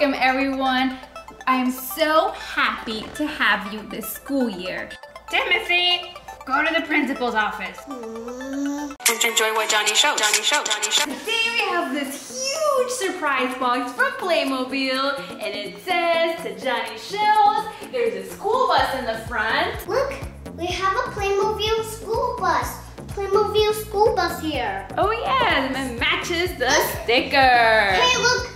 welcome everyone. I am so happy to have you this school year. Timothy, go to the principal's office. Enjoy what Johny showed. Today we have this huge surprise box from Playmobil, and it says to Johny shows. There's a school bus in the front. Look, we have a Playmobil school bus. Playmobil school bus here. Oh yeah, and it matches the sticker. Hey, look.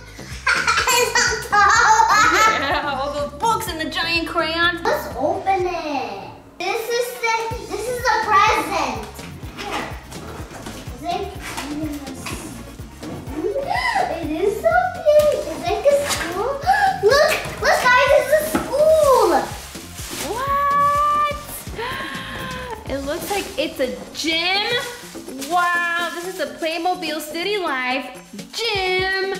It's on top. Yeah, all those books and the giant crayons. Let's open it. This is a present. Here. Is it? It is so big. Is it a school? Look, look guys, it's a school. What? It looks like it's a gym. Wow, this is a Playmobil City Life gym.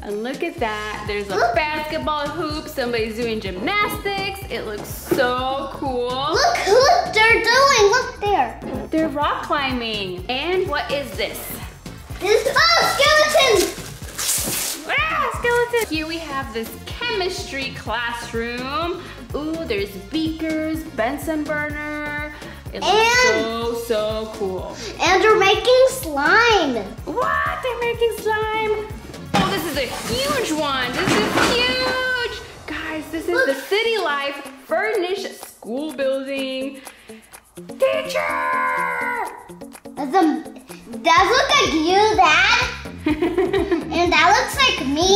And look at that, there's a basketball hoop, somebody's doing gymnastics. It looks so cool. Look, they're doing, look there. They're rock climbing. And what is this? This is, oh, skeletons! Ah, skeletons! Here we have this chemistry classroom. Ooh, there's beakers, Benson burner. It looks so cool. And they're making slime. What, they're making slime? Oh, this is a huge one. This is huge. Guys, this is the City Life furnished school building. Teacher! That looks like you, Dad. And that looks like me.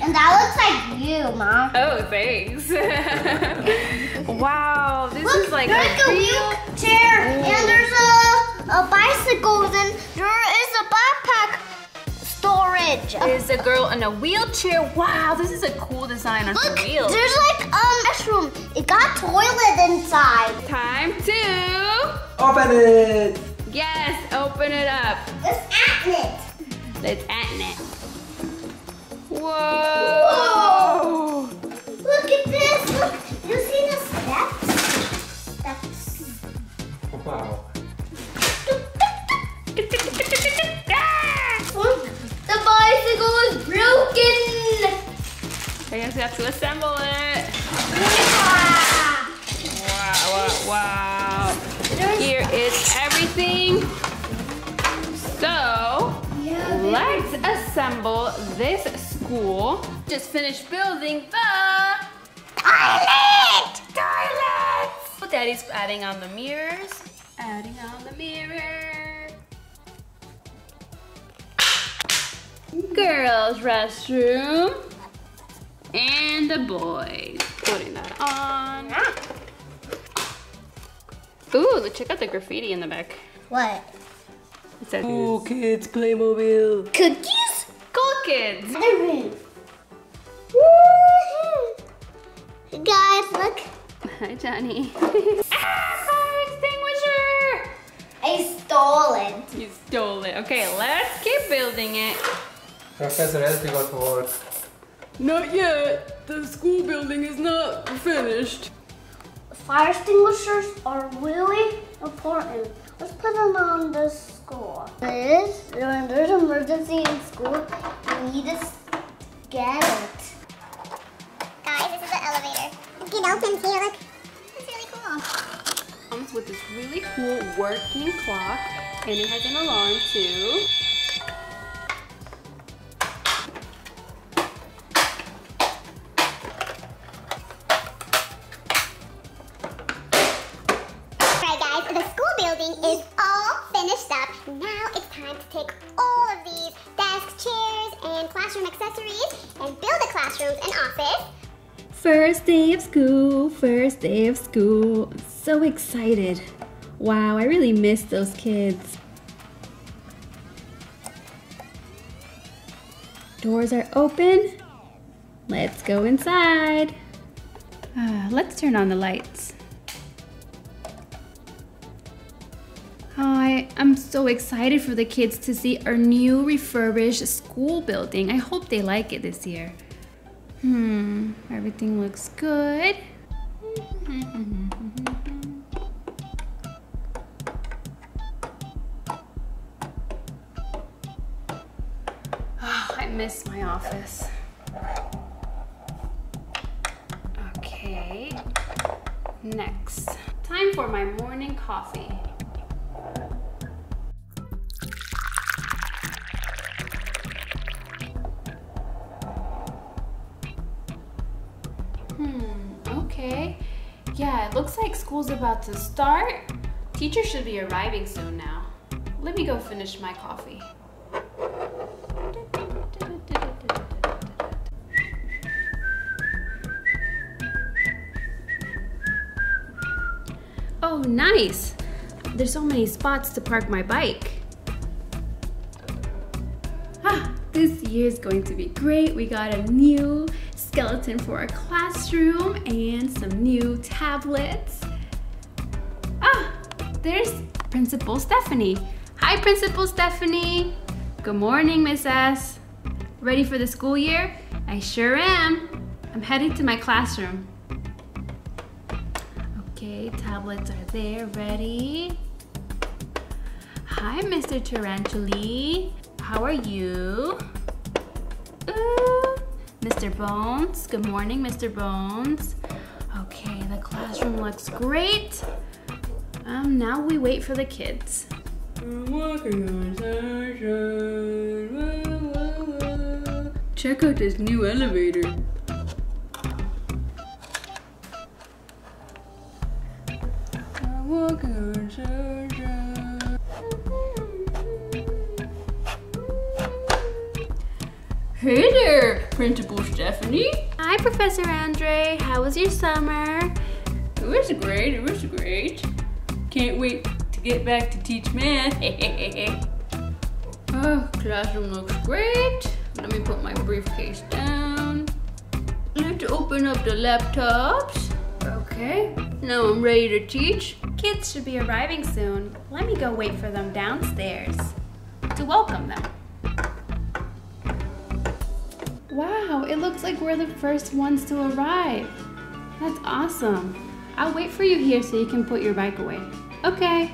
And that looks like you, Mom. Oh, thanks. Wow, this is like there's a wheelchair. And there's a bicycle. And there is a backpack. There's a girl in a wheelchair. Wow, this is a cool design on the wheels. There's like a mushroom. It got toilet inside. Time to open it. Yes, open it up. Let's open it. Let's open it. Whoa. Look at this. Look, you see the steps? Steps. Wow. I guess we have to assemble it. Wow. Here is everything. So, let's assemble this school. Just finished building the toilet! Toilets! Daddy's adding on the mirrors. Adding on the mirror. Girls' restroom. And the boys, putting that on. Ooh, look, check out the graffiti in the back. What? It says, Cool Kids Playmobil. Cookies? Cool Kids. Woo-hoo. Guys, look. Hi, Johny. Fire extinguisher! I stole it. You stole it. Okay, let's keep building it. Professor has to go to work. Not yet. The school building is not finished. Fire extinguishers are really important. Let's put them on the school. When there's an emergency in school, you need to get it. Guys, this is the elevator. It opens here, look. It's really cool. It comes with this really cool working clock, and it has an alarm too. Is all finished up. Now it's time to take all of these desks, chairs, and classroom accessories and build a classroom and office. First day of school, first day of school. I'm so excited. Wow, I really miss those kids. Doors are open. Let's go inside. Let's turn on the lights. I'm so excited for the kids to see our new refurbished school building. I hope they like it this year. Everything looks good. Oh, I miss my office. Next, time for my morning coffee. Okay. Yeah, it looks like school's about to start. Teacher should be arriving soon now. Let me go finish my coffee. Oh, nice! There's so many spots to park my bike. Ah, this year's going to be great. We got a new skeleton for our classroom and some new tablets. Ah, there's Principal Stephanie. Hi, Principal Stephanie. Good morning, Miss S. Ready for the school year? I sure am. I'm headed to my classroom. Okay, tablets are there, ready. Hi, Mr. Tarantula. How are you? Ooh. Mr. Bones, good morning, Mr. Bones. Okay, the classroom looks great. Now we wait for the kids. We're walking on sunshine. Whoa, whoa, whoa. Check out this new elevator. Hey there, Principal Stephanie. Hi, Professor Andre. How was your summer? It was great, it was great. Can't wait to get back to teach math. Oh, classroom looks great. Let me put my briefcase down. Let's open up the laptops. Okay, now I'm ready to teach. Kids should be arriving soon. Let me go wait for them downstairs to welcome them. Wow, it looks like we're the first ones to arrive. That's awesome. I'll wait for you here so you can put your bike away. Okay.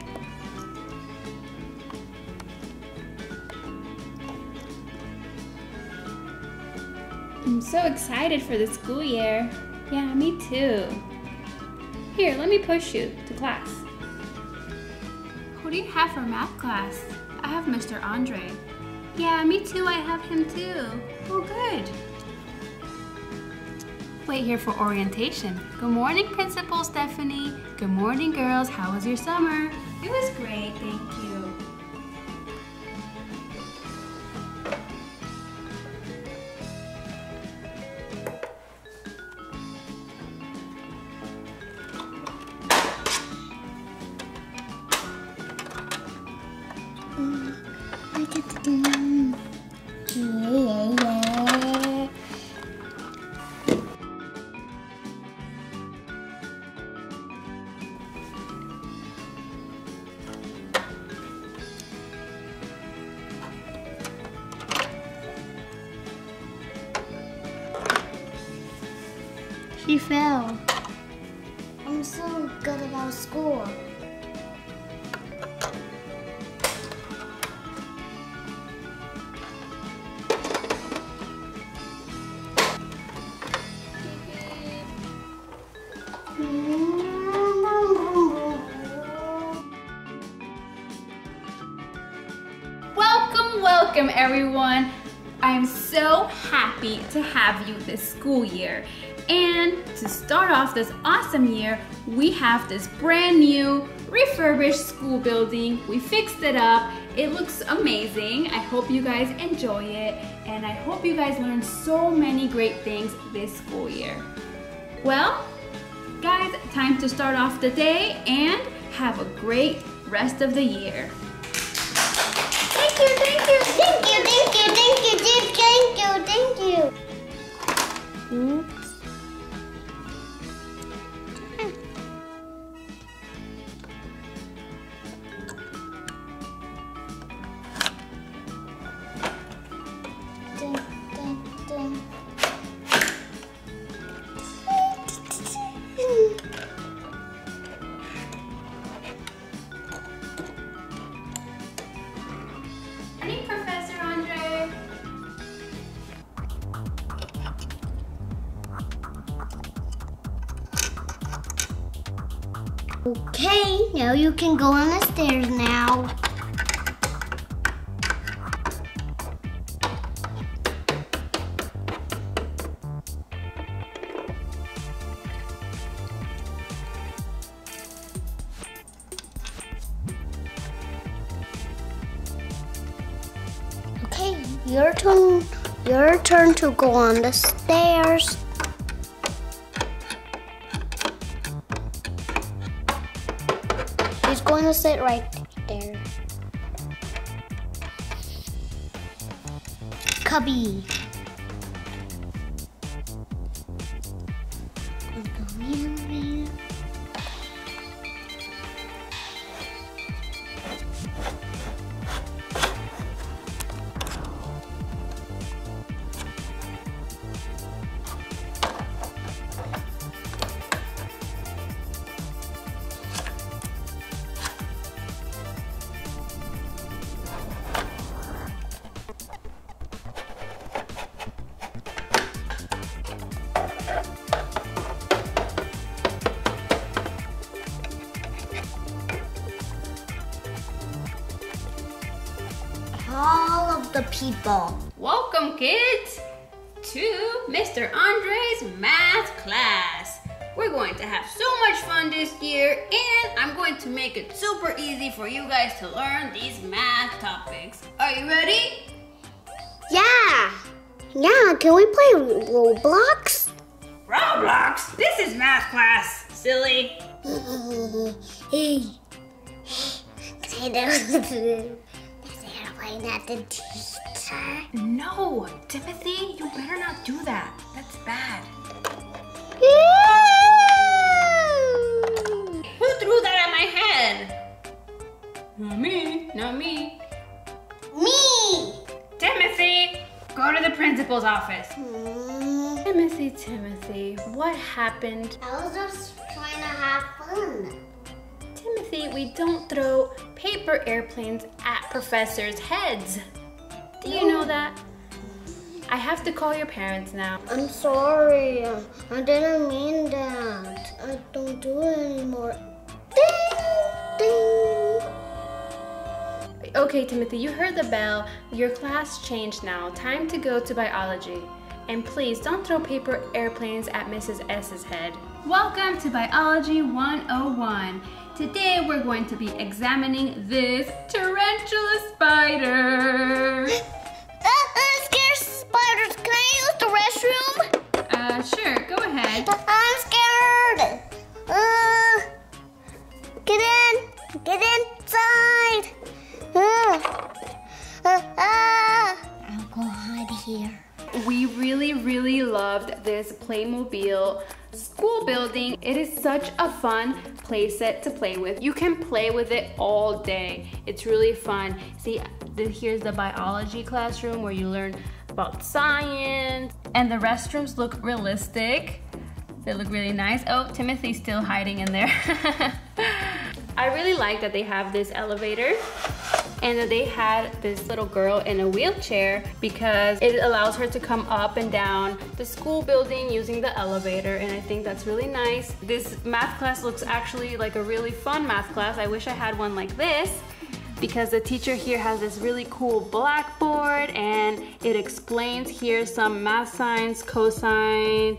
I'm so excited for the school year. Yeah, me too. Here, let me push you to class. Who do you have for math class? I have Mr. Andre. Yeah, me too, I have him too. Oh, good. Wait here for orientation. Good morning, Principal Stephanie. Good morning, girls. How was your summer? It was great, thank you. She fell. I'm so good about school. Welcome everyone. I'm so happy to have you this school year. And to start off this awesome year, we have this brand new refurbished school building. We fixed it up. It looks amazing. I hope you guys enjoy it. And I hope you guys learned so many great things this school year. Well, guys, time to start off the day and have a great rest of the year. Thank you, thank you, thank you, thank you, thank you, thank you, thank you. Oops. Okay, now you can go on the stairs now. Okay, your turn to go on the stairs. He's going to sit right there. Cubby. All of the people. Welcome, kids, to Mr. Andre's math class. We're going to have so much fun this year, and I'm going to make it super easy for you guys to learn these math topics. Are you ready? Yeah. Yeah, can we play Roblox? Roblox? This is math class, silly. At the teacher. No, Timothy, you better not do that. That's bad. Ew. Who threw that at my head? Not me. Me! Timothy, go to the principal's office. Timothy, what happened? I was just trying to have fun. Timothy, we don't throw paper airplanes at professors' heads. Do you know that? I have to call your parents now. I'm sorry. I didn't mean that. I don't do it anymore. Ding! Ding! Okay, Timothy, you heard the bell. Your class changed now. Time to go to biology. And please don't throw paper airplanes at Mrs. S's head. Welcome to Biology 101. Today we're going to be examining this tarantula spider. I'm scared of spiders. Can I use the restroom? Sure, go ahead. I'm scared. Get inside. I'll go hide here. We really loved this Playmobil school building. It is such a fun playset to play with. You can play with it all day. It's really fun. See, here's the biology classroom where you learn about science. And the restrooms look realistic. They look really nice. Oh, Timothy's still hiding in there. I really like that they have this elevator. And they had this little girl in a wheelchair because it allows her to come up and down the school building using the elevator, and I think that's really nice. This math class looks actually like a really fun math class. I wish I had one like this because the teacher here has this really cool blackboard and it explains here some math signs, cosine,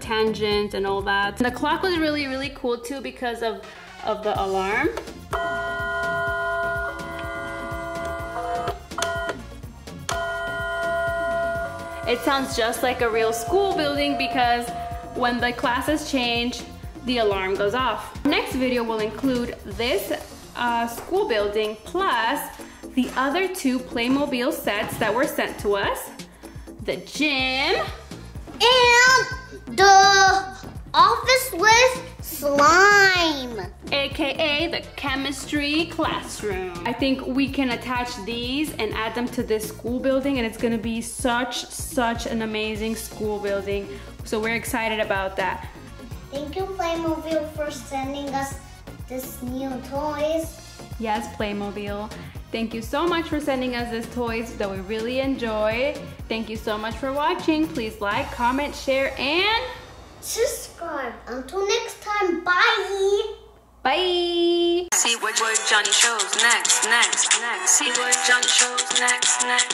tangent, and all that. And the clock was really cool too because of the alarm. It sounds just like a real school building because when the classes change, the alarm goes off. Next video will include this school building plus the other two Playmobil sets that were sent to us, the gym, and the office with slime, AKA the chemistry classroom. I think we can attach these and add them to this school building, and it's gonna be such an amazing school building. So we're excited about that. Thank you, Playmobil, for sending us this new toys. Yes, Playmobil. Thank you so much for sending us these toys that we really enjoy. Thank you so much for watching. Please like, comment, share, and subscribe. Until next time, bye! Bye. See what Johny shows next. See what Johny shows next.